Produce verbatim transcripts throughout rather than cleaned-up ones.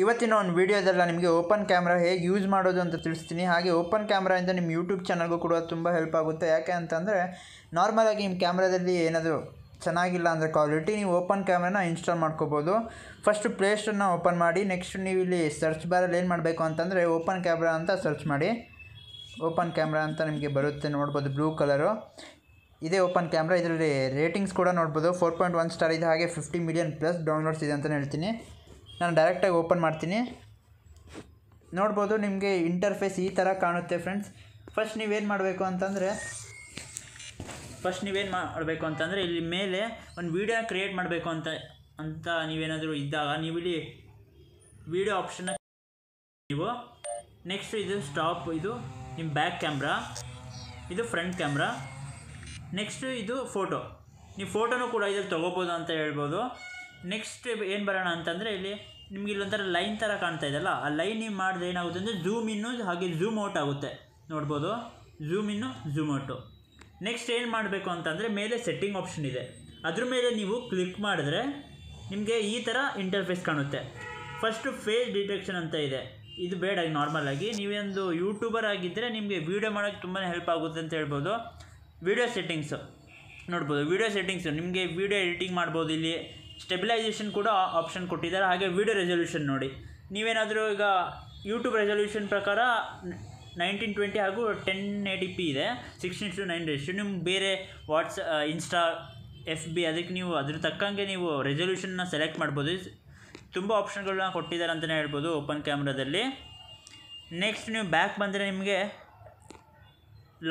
ಇವತ್ತಿನ ಒಂದು ವಿಡಿಯೋದಲ್ಲಿ ನಿಮಗೆ ಓಪನ್ ಕ್ಯಾಮ್ರಾ ಹೇಗೆ ಯೂಸ್ ಮಾಡೋದು ಅಂತ ತಿಳಿಸ್ತೀನಿ. ಹಾಗೆ ಓಪನ್ ಕ್ಯಾಮ್ರಾದಿಂದ ನಿಮ್ಮ ಯೂಟ್ಯೂಬ್ ಚಾನಲ್ಗೂ ಕೂಡ ತುಂಬ ಹೆಲ್ಪ್ ಆಗುತ್ತೆ. ಯಾಕೆ ಅಂತಂದರೆ ನಾರ್ಮಲಾಗಿ ನಿಮ್ಮ ಕ್ಯಾಮ್ರಾದಲ್ಲಿ ಏನಾದರೂ ಚೆನ್ನಾಗಿಲ್ಲ ಅಂದರೆ ಕ್ವಾಲಿಟಿ, ನೀವು ಓಪನ್ ಕ್ಯಾಮ್ರಾನ ಇನ್ಸ್ಟಾಲ್ ಮಾಡ್ಕೋಬೋದು. ಫಸ್ಟು ಪ್ಲೇಸ್ಟೋರ್ನ ಓಪನ್ ಮಾಡಿ, ನೆಕ್ಸ್ಟ್ ನೀವು ಇಲ್ಲಿ ಸರ್ಚ್ ಬಾರಲ್ಲಿ ಏನು ಮಾಡಬೇಕು ಅಂತಂದರೆ ಓಪನ್ ಕ್ಯಾಮ್ರಾ ಅಂತ ಸರ್ಚ್ ಮಾಡಿ. ಓಪನ್ ಕ್ಯಾಮ್ರಾ ಅಂತ ನಿಮಗೆ ಬರುತ್ತೆ, ನೋಡ್ಬೋದು ಬ್ಲೂ ಕಲರು. ಇದೇ ಓಪನ್ ಕ್ಯಾಮ್ರಾ, ಇದರಲ್ಲಿ ರೇಟಿಂಗ್ಸ್ ಕೂಡ ನೋಡ್ಬೋದು. ಫೋರ್ ಪಾಯಿಂಟ್ ಒನ್ ಸ್ಟಾರ್ ಇದೆ, ಹಾಗೆ ಫಿಫ್ಟಿ ಮಿಲಿಯನ್ ಪ್ಲಸ್ ಡೌನ್ಲೋಡ್ಸ್ ಇದೆ ಅಂತಲೇ ಹೇಳ್ತೀನಿ. ನಾನು ಡೈರೆಕ್ಟಾಗಿ ಓಪನ್ ಮಾಡ್ತೀನಿ, ನೋಡ್ಬೋದು ನಿಮಗೆ ಇಂಟರ್ಫೇಸ್ ಈ ಥರ ಕಾಣುತ್ತೆ ಫ್ರೆಂಡ್ಸ್. ಫಸ್ಟ್ ನೀವೇನು ಮಾಡಬೇಕು ಅಂತಂದರೆ ಫಸ್ಟ್ ನೀವೇನು ಮಾಡಬೇಕು ಅಂತಂದರೆ ಇಲ್ಲಿ ಮೇಲೆ ಒಂದು ವೀಡಿಯೋ ಕ್ರಿಯೇಟ್ ಮಾಡಬೇಕು ಅಂತ ಅಂತ ನೀವೇನಾದರೂ ಇದ್ದಾಗ ನೀವು ಇಲ್ಲಿ ವೀಡಿಯೋ ಆಪ್ಷನ್ ನೀವು. ನೆಕ್ಸ್ಟ್ ಇದು ಸ್ಟಾಪ್, ಇದು ನಿಮ್ಮ ಬ್ಯಾಕ್ ಕ್ಯಾಮ್ರಾ, ಇದು ಫ್ರಂಟ್ ಕ್ಯಾಮ್ರಾ. ನೆಕ್ಸ್ಟು ಇದು ಫೋಟೋ, ನೀವು ಫೋಟೋನು ಕೂಡ ಇದರಲ್ಲಿ ತೊಗೋಬೋದು ಅಂತ ಹೇಳ್ಬೋದು. ನೆಕ್ಸ್ಟ್ ಏನು ಬರೋಣ ಅಂತಂದರೆ ಇಲ್ಲಿ ನಿಮ್ಗೆ ಇಲ್ಲೊಂಥರ ಲೈನ್ ಥರ ಕಾಣ್ತಾ ಇದೆಯಲ್ಲ, ಆ ಲೈನ್ ನೀವು ಮಾಡಿದ್ರೆ ಏನಾಗುತ್ತೆ ಅಂದರೆ ಝೂಮ್ ಇನ್ನು ಹಾಗೆ ಝೂಮ್ ಔಟ್ ಆಗುತ್ತೆ, ನೋಡ್ಬೋದು ಝೂಮ್ ಇನ್ನು ಝೂಮ್ ಔಟು. ನೆಕ್ಸ್ಟ್ ಏನು ಮಾಡಬೇಕು ಅಂತಂದರೆ ಮೇಲೆ ಸೆಟ್ಟಿಂಗ್ ಆಪ್ಷನ್ ಇದೆ, ಅದ್ರ ಮೇಲೆ ನೀವು ಕ್ಲಿಕ್ ಮಾಡಿದ್ರೆ ನಿಮಗೆ ಈ ಥರ ಇಂಟರ್ಫೇಸ್ ಕಾಣುತ್ತೆ. ಫಸ್ಟು ಫೇಸ್ ಡಿಟೆಕ್ಷನ್ ಅಂತ ಇದೆ, ಇದು ಬೇಡ. ನಾರ್ಮಲಾಗಿ ನೀವೊಂದು ಯೂಟ್ಯೂಬರ್ ಆಗಿದ್ದರೆ ನಿಮಗೆ ವೀಡಿಯೋ ಮಾಡೋಕ್ಕೆ ತುಂಬಾ ಹೆಲ್ಪ್ ಆಗುತ್ತೆ ಅಂತ ಹೇಳ್ಬೋದು. ವೀಡಿಯೋ ಸೆಟ್ಟಿಂಗ್ಸು ನೋಡ್ಬೋದು, ವೀಡಿಯೋ ಸೆಟ್ಟಿಂಗ್ಸು ನಿಮಗೆ ವೀಡಿಯೋ ಎಡಿಟಿಂಗ್ ಮಾಡ್ಬೋದು. ಇಲ್ಲಿ ಸ್ಟೆಬಿಲೈಸೇಷನ್ ಕೂಡ ಆಪ್ಷನ್ ಕೊಟ್ಟಿದ್ದಾರೆ, ಹಾಗೆ ವೀಡಿಯೋ ರೆಸೊಲ್ಯೂಷನ್ ನೋಡಿ. ನೀವೇನಾದರೂ ಈಗ ಯೂಟ್ಯೂಬ್ ರೆಸೊಲ್ಯೂಷನ್ ಪ್ರಕಾರ ನೈನ್ಟೀನ್ ಟ್ವೆಂಟಿ ಹಾಗೂ ಟೆನ್ ಏಯ್ಟಿ ಪಿ ಇದೆ, ಸಿಕ್ಸ್ಟೀನ್ ಟು ನೈನ್ ರೇಷು. ನಿಮ್ಗೆ ಬೇರೆ ವಾಟ್ಸ್ ಇನ್ಸ್ಟಾ ಎಫ್ ಬಿ ಅದಕ್ಕೆ ನೀವು ಅದ್ರ ತಕ್ಕಂಗೆ ನೀವು ರೆಸೊಲ್ಯೂಷನ್ನ ಸೆಲೆಕ್ಟ್ ಮಾಡ್ಬೋದು. ತುಂಬ ಆಪ್ಷನ್ಗಳನ್ನ ಕೊಟ್ಟಿದ್ದಾರೆ ಅಂತಲೇ ಹೇಳ್ಬೋದು ಓಪನ್ ಕ್ಯಾಮ್ರಾದಲ್ಲಿ. ನೆಕ್ಸ್ಟ್ ನೀವು ಬ್ಯಾಕ್ ಬಂದರೆ ನಿಮಗೆ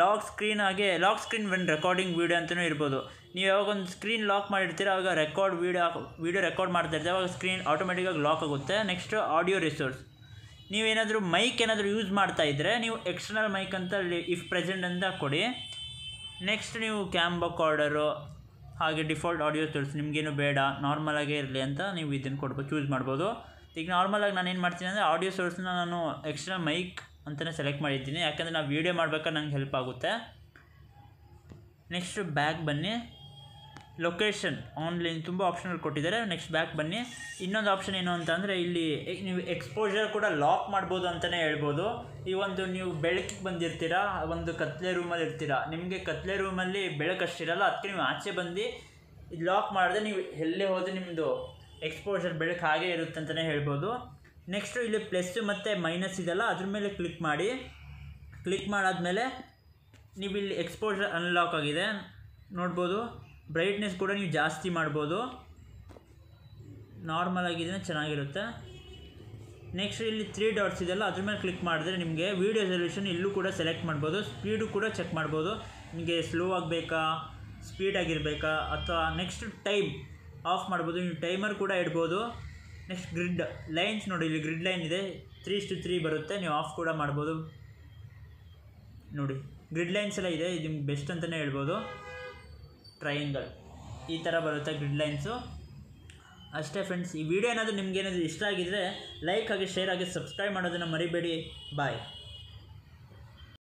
ಲಾಕ್ ಸ್ಕ್ರೀನ್, ಹಾಗೆ lock screen when recording video ಅಂತಲೂ ಇರ್ಬೋದು. ನೀವು ಯಾವಾಗ ಒಂದು ಸ್ಕ್ರೀನ್ ಲಾಕ್ ಮಾಡಿರ್ತೀರ ಆವಾಗ ರೆಕಾರ್ಡ್ ವೀಡಿಯೋ ವೀಡಿಯೋ ರೆಕಾರ್ಡ್ ಮಾಡ್ತಾ ಇರ್ತೀವಿ, ಆವಾಗ ಸ್ಕ್ರೀನ್ ಆಟೋಮೆಟಿಕ್ಕಾಗಿ ಲಾಕ್ ಆಗುತ್ತೆ. ನೆಕ್ಸ್ಟ್ ಆಡಿಯೋ ರಿಸೋರ್ಸ್, ನೀವೇನಾದರೂ ಮೈಕ್ ಏನಾದರೂ ಯೂಸ್ ಮಾಡ್ತಾ ಇದ್ದರೆ ನೀವು ಎಕ್ಸ್ಟರ್ನಲ್ ಮೈಕ್ ಅಂತ ಇಫ್ ಪ್ರೆಸೆಂಟ್ ಅಂತ ಕೊಡಿ. ನೆಕ್ಸ್ಟ್ ನೀವು ಕ್ಯಾಂಬಕಾರ್ಡರು ಹಾಗೆ ಡಿಫಾಲ್ಟ್ ಆಡಿಯೋ ತೋರಿಸಿ, ನಿಮಗೇನು ಬೇಡ ನಾರ್ಮಲಾಗೇ ಇರಲಿ ಅಂತ ನೀವು ಇದನ್ನು ಕೊಡ್ಬೋದು, ಚೂಸ್ ಮಾಡ್ಬೋದು. ಈಗ ನಾರ್ಮಲಾಗಿ ನಾನು ಏನು ಮಾಡ್ತೀನಿ ಅಂದರೆ ಆಡಿಯೋ ಸೋರ್ಸ್ನ ನಾನು ಎಕ್ಸ್ಟರ್ನಲ್ ಮೈಕ್ ಅಂತಲೇ ಸೆಲೆಕ್ಟ್ ಮಾಡಿದ್ದೀನಿ, ಯಾಕಂದರೆ ನಾವು ವೀಡಿಯೋ ಮಾಡ್ಬೇಕಾದ್ರೆ ನಂಗೆ ಹೆಲ್ಪ್ ಆಗುತ್ತೆ. ನೆಕ್ಸ್ಟು ಬ್ಯಾಕ್ ಬನ್ನಿ, ಲೊಕೇಶನ್ ಆನ್ಲೈನ್ ತುಂಬ ಆಪ್ಷನ್ಗಳು ಕೊಟ್ಟಿದ್ದಾರೆ. ನೆಕ್ಸ್ಟ್ ಬ್ಯಾಕ್ ಬನ್ನಿ, ಇನ್ನೊಂದು ಆಪ್ಷನ್ ಏನು ಅಂತಂದರೆ ಇಲ್ಲಿ ನೀವು ಎಕ್ಸ್ಪೋಜರ್ ಕೂಡ ಲಾಕ್ ಮಾಡ್ಬೋದು ಅಂತಲೇ ಹೇಳ್ಬೋದು. ಈ ಒಂದು ನೀವು ಬೆಳಕಿಗೆ ಬಂದಿರ್ತೀರ, ಒಂದು ಕತ್ಲೆ ರೂಮಲ್ಲಿ ಇರ್ತೀರ, ನಿಮಗೆ ಕತ್ಲೆ ರೂಮಲ್ಲಿ ಬೆಳಕಷ್ಟಿರಲ್ಲ, ಅದಕ್ಕೆ ನೀವು ಆಚೆ ಬಂದು ಇದು ಲಾಕ್ ಮಾಡಿದ್ರೆ ನೀವು ಎಲ್ಲೇ ಹೋದರೆ ನಿಮ್ಮದು ಎಕ್ಸ್ಪೋಜರ್ ಬೆಳಕು ಹಾಗೆ ಇರುತ್ತೆ ಅಂತಲೇ ಹೇಳ್ಬೋದು. ನೆಕ್ಸ್ಟು ಇಲ್ಲಿ ಪ್ಲಸ್ಸು ಮತ್ತು ಮೈನಸ್ ಇದೆಲ್ಲ, ಅದ್ರ ಮೇಲೆ ಕ್ಲಿಕ್ ಮಾಡಿ. ಕ್ಲಿಕ್ ಮಾಡಾದಮೇಲೆ ನೀವು ಇಲ್ಲಿ ಎಕ್ಸ್ಪೋಜರ್ ಅನ್ಲಾಕ್ ಆಗಿದೆ ನೋಡ್ಬೋದು. ಬ್ರೈಟ್ನೆಸ್ ಕೂಡ ನೀವು ಜಾಸ್ತಿ ಮಾಡ್ಬೋದು, ನಾರ್ಮಲ್ ಆಗಿದ್ರೆ ಚೆನ್ನಾಗಿರುತ್ತೆ. ನೆಕ್ಸ್ಟ್ ಇಲ್ಲಿ ತ್ರೀ ಡಾಟ್ಸ್ ಇದೆಲ್ಲ, ಅದ್ರ ಮೇಲೆ ಕ್ಲಿಕ್ ಮಾಡಿದ್ರೆ ನಿಮಗೆ ವೀಡಿಯೋ ರೆಸಲ್ಯೂಷನ್ ಇಲ್ಲೂ ಕೂಡ ಸೆಲೆಕ್ಟ್ ಮಾಡ್ಬೋದು. ಸ್ಪೀಡು ಕೂಡ ಚೆಕ್ ಮಾಡ್ಬೋದು, ನಿಮಗೆ ಸ್ಲೋ ಆಗಬೇಕಾ, ಸ್ಪೀಡಾಗಿರಬೇಕಾ ಅಥವಾ ನೆಕ್ಸ್ಟ್ ಟೈಮ್ ಆಫ್ ಮಾಡ್ಬೋದು, ನೀವು ಟೈಮರ್ ಕೂಡ ಇಡ್ಬೋದು. ನೆಕ್ಸ್ಟ್ ಗ್ರಿಡ್ ಲೈನ್ಸ್ ನೋಡಿ, ಇಲ್ಲಿ ಗ್ರಿಡ್ ಲೈನ್ ಇದೆ, ತ್ರೀ ಟು ತ್ರೀ ಬರುತ್ತೆ, ನೀವು ಆಫ್ ಕೂಡ ಮಾಡ್ಬೋದು. ನೋಡಿ ಗ್ರಿಡ್ ಲೈನ್ಸ್ ಎಲ್ಲ ಇದೆ, ಇದು ನಿಮ್ಗೆ ಬೆಸ್ಟ್ ಅಂತಲೇ ಹೇಳ್ಬೋದು. ಟ್ರಯಾಂಗಲ್ ಈ ಥರ ಬರುತ್ತೆ ಗ್ರಿಡ್ ಲೈನ್ಸು. ಅಷ್ಟೇ ಫ್ರೆಂಡ್ಸ್, ಈ ವಿಡಿಯೋ ಏನಾದರೂ ನಿಮ್ಗೆ ಏನಾದರೂ ಇಷ್ಟ ಆಗಿದರೆ ಲೈಕ್ ಆಗಿ ಶೇರ್ ಆಗಿ ಸಬ್ಸ್ಕ್ರೈಬ್ ಮಾಡೋದನ್ನು ಮರಿಬೇಡಿ. ಬಾಯ್.